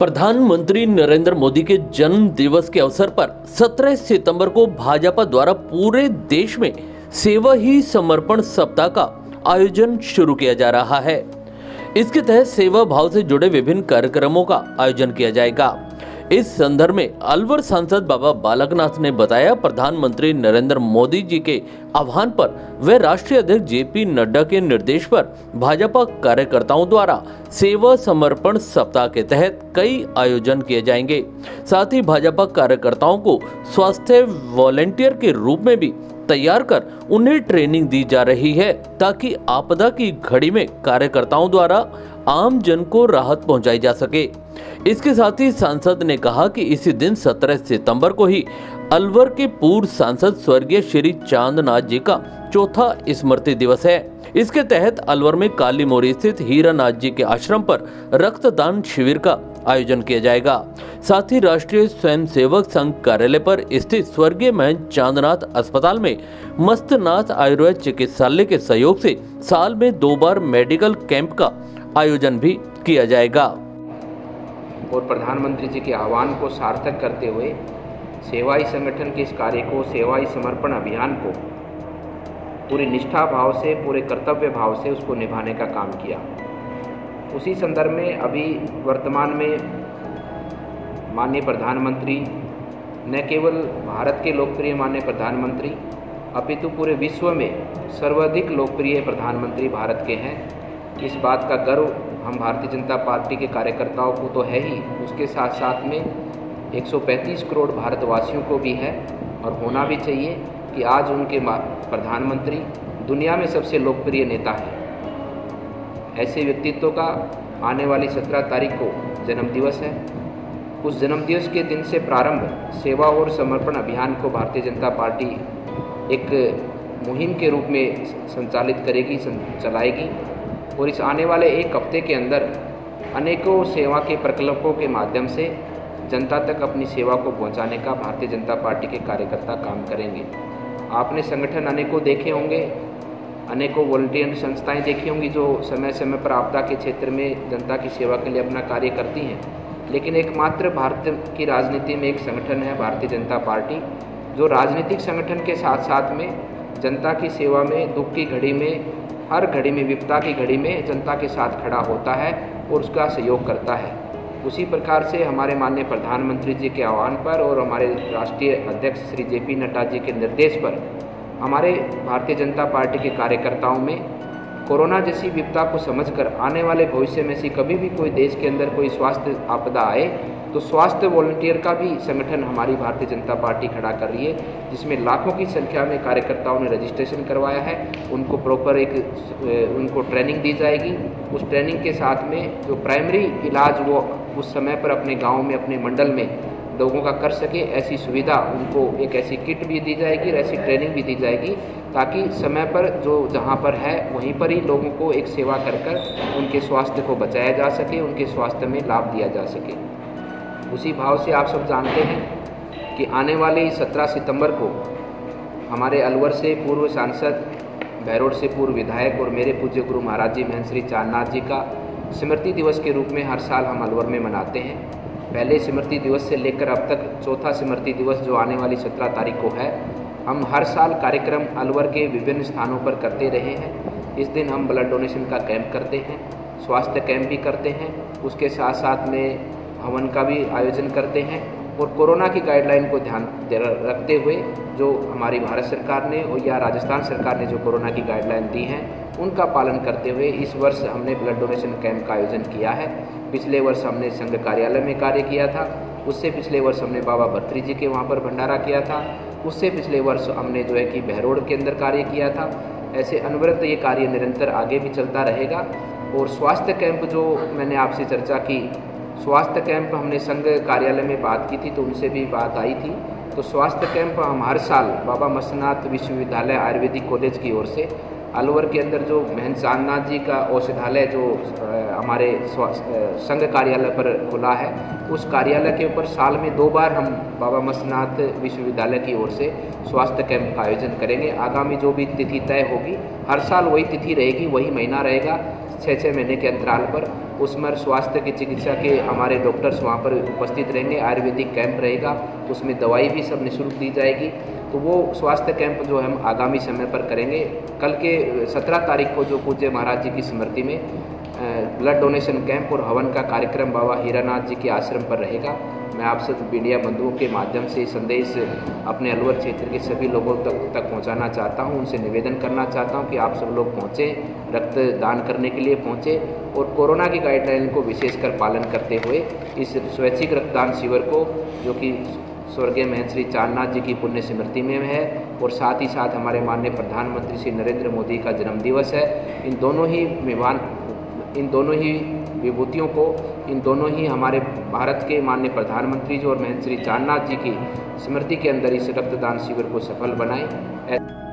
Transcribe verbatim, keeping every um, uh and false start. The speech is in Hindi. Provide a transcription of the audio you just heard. प्रधानमंत्री नरेंद्र मोदी के जन्म दिवस के अवसर पर सत्रह सितंबर को भाजपा द्वारा पूरे देश में सेवा ही समर्पण सप्ताह का आयोजन शुरू किया जा रहा है। इसके तहत सेवा भाव से जुड़े विभिन्न कार्यक्रमों का आयोजन किया जाएगा। इस संदर्भ में अलवर सांसद बाबा बालक नाथ ने बताया, प्रधानमंत्री नरेंद्र मोदी जी के आह्वान पर वे राष्ट्रीय अध्यक्ष जे पी नड्डा के निर्देश पर भाजपा कार्यकर्ताओं द्वारा सेवा समर्पण सप्ताह के तहत कई आयोजन किए जाएंगे। साथ ही भाजपा कार्यकर्ताओं को स्वास्थ्य वॉलेंटियर के रूप में भी तैयार कर उन्हें ट्रेनिंग दी जा रही है, ताकि आपदा की घड़ी में कार्यकर्ताओं द्वारा आम जन को राहत पहुंचाई जा सके। इसके साथ ही सांसद ने कहा कि इसी दिन सत्रह सितंबर को ही अलवर के पूर्व सांसद स्वर्गीय श्री चांद नाथ जी का चौथा स्मृति दिवस है। इसके तहत अलवर में काली मोरी स्थित हीरानाथ जी के आश्रम पर रक्तदान शिविर का आयोजन किया जाएगा। साथ ही राष्ट्रीय स्वयंसेवक संघ कार्यालय पर स्थित स्वर्गीय महंत चांद नाथ अस्पताल में मस्तनाथ आयुर्वेद चिकित्सालय के सहयोग से साल में दो बार मेडिकल कैंप का आयोजन भी किया जाएगा। और प्रधानमंत्री जी के आह्वान को सार्थक करते हुए सेवाई संगठन के इस कार्य को, सेवाई समर्पण अभियान को पूरी निष्ठा भाव से, पूरे कर्तव्य भाव से उसको निभाने का काम किया। उसी संदर्भ में अभी वर्तमान में माननीय प्रधानमंत्री, न केवल भारत के लोकप्रिय माननीय प्रधानमंत्री अपितु पूरे विश्व में सर्वाधिक लोकप्रिय प्रधानमंत्री भारत के हैं। इस बात का गर्व हम भारतीय जनता पार्टी के कार्यकर्ताओं को तो है ही, उसके साथ साथ में एक सौ पैंतीस करोड़ भारतवासियों को भी है, और होना भी चाहिए कि आज उनके प्रधानमंत्री दुनिया में सबसे लोकप्रिय नेता है। ऐसे व्यक्तित्व का आने वाली सत्रह तारीख को जन्मदिवस है। उस जन्मदिवस के दिन से प्रारंभ सेवा और समर्पण अभियान को भारतीय जनता पार्टी एक मुहिम के रूप में संचालित करेगी, चलाएगी, और इस आने वाले एक हफ्ते के अंदर अनेकों सेवा के प्रकल्पों के माध्यम से जनता तक अपनी सेवा को पहुंचाने का भारतीय जनता पार्टी के कार्यकर्ता काम करेंगे। आपने संगठन अनेकों देखे होंगे, अनेकों वॉलंटियर संस्थाएं देखी होंगी जो समय समय पर आपदा के क्षेत्र में जनता की सेवा के लिए अपना कार्य करती हैं, लेकिन एकमात्र भारत की राजनीति में एक संगठन है भारतीय जनता पार्टी, जो राजनीतिक संगठन के साथ साथ में जनता की सेवा में, दुख की घड़ी में, हर घड़ी में, विपदा की घड़ी में जनता के साथ खड़ा होता है और उसका सहयोग करता है। उसी प्रकार से हमारे माननीय प्रधानमंत्री जी के आह्वान पर और हमारे राष्ट्रीय अध्यक्ष श्री जे पी नड्डा जी के निर्देश पर हमारे भारतीय जनता पार्टी के कार्यकर्ताओं में कोरोना जैसी विपदा को समझकर आने वाले भविष्य में से कभी भी कोई देश के अंदर कोई स्वास्थ्य आपदा आए तो स्वास्थ्य वॉलंटियर का भी संगठन हमारी भारतीय जनता पार्टी खड़ा कर रही है, जिसमें लाखों की संख्या में कार्यकर्ताओं ने रजिस्ट्रेशन करवाया है। उनको प्रॉपर एक उनको ट्रेनिंग दी जाएगी। उस ट्रेनिंग के साथ में जो प्राइमरी इलाज वो उस समय पर अपने गांव में, अपने मंडल में लोगों का कर सके, ऐसी सुविधा उनको एक ऐसी किट भी दी जाएगी और ऐसी ट्रेनिंग भी दी जाएगी, ताकि समय पर जो जहाँ पर है वहीं पर ही लोगों को एक सेवा कर कर उनके स्वास्थ्य को बचाया जा सके, उनके स्वास्थ्य में लाभ दिया जा सके। उसी भाव से आप सब जानते हैं कि आने वाले सत्रह सितंबर को हमारे अलवर से पूर्व सांसद, भैरोड से पूर्व विधायक और मेरे पूज्य गुरु महाराज जी महंत श्री चांद नाथ जी का स्मृति दिवस के रूप में हर साल हम अलवर में मनाते हैं। पहले स्मृति दिवस से लेकर अब तक चौथा स्मृति दिवस जो आने वाली सत्रह तारीख को है, हम हर साल कार्यक्रम अलवर के विभिन्न स्थानों पर करते रहे हैं। इस दिन हम ब्लड डोनेशन का कैंप करते हैं, स्वास्थ्य कैंप भी करते हैं, उसके साथ साथ में हवन का भी आयोजन करते हैं, और कोरोना की गाइडलाइन को ध्यान रखते हुए जो हमारी भारत सरकार ने और या राजस्थान सरकार ने जो कोरोना की गाइडलाइन दी हैं उनका पालन करते हुए इस वर्ष हमने ब्लड डोनेशन कैंप का आयोजन किया है। पिछले वर्ष हमने संघ कार्यालय में कार्य किया था, उससे पिछले वर्ष हमने बाबा भतरी जी के वहाँ पर भंडारा किया था, उससे पिछले वर्ष हमने जो है कि भैरोड के अंदर कार्य किया था। ऐसे अनवरत ये कार्य निरंतर आगे भी चलता रहेगा। और स्वास्थ्य कैंप जो मैंने आपसे चर्चा की, स्वास्थ्य कैंप हमने संघ कार्यालय में बात की थी तो उनसे भी बात आई थी, तो स्वास्थ्य कैंप हम हर साल बाबा मस्तनाथ विश्वविद्यालय आयुर्वेदिक कॉलेज की ओर से अलवर के अंदर जो महंत चांद नाथ जी का औषधालय जो हमारे संघ कार्यालय पर खुला है उस कार्यालय के ऊपर साल में दो बार हम बाबा मस्तनाथ विश्वविद्यालय की ओर से स्वास्थ्य कैंप का आयोजन करेंगे। आगामी जो भी तिथि तय होगी, हर साल वही तिथि रहेगी, वही महीना रहेगा, छः छः महीने के अंतराल पर। उसमें स्वास्थ्य की चिकित्सा के हमारे डॉक्टर्स वहाँ पर उपस्थित रहेंगे। आयुर्वेदिक कैंप रहेगा, उसमें दवाई भी सब निःशुल्क दी जाएगी। तो वो स्वास्थ्य कैंप जो हम आगामी समय पर करेंगे। कल के सत्रह तारीख को जो पूज्य महाराज जी की स्मृति में ब्लड डोनेशन कैंप और हवन का कार्यक्रम बाबा हीरानाथ जी के आश्रम पर रहेगा। मैं आप सब मीडिया बंधुओं के माध्यम से संदेश अपने अलवर क्षेत्र के सभी लोगों तक तक पहुंचाना चाहता हूं, उनसे निवेदन करना चाहता हूं कि आप सब लोग पहुँचें, रक्त दान करने के लिए पहुँचें और कोरोना की गाइडलाइन को विशेषकर पालन करते हुए इस स्वैच्छिक रक्तदान शिविर को, जो कि स्वर्गीय महंत श्री चांद नाथ जी की पुण्य स्मृति में है और साथ ही साथ हमारे माननीय प्रधानमंत्री श्री नरेंद्र मोदी का जन्मदिवस है, इन दोनों ही मेहमान इन दोनों ही विभूतियों को, इन दोनों ही हमारे भारत के माननीय प्रधानमंत्री जी और महंत श्री चांद नाथ जी की स्मृति के अंदर इस रक्तदान शिविर को सफल बनाएं।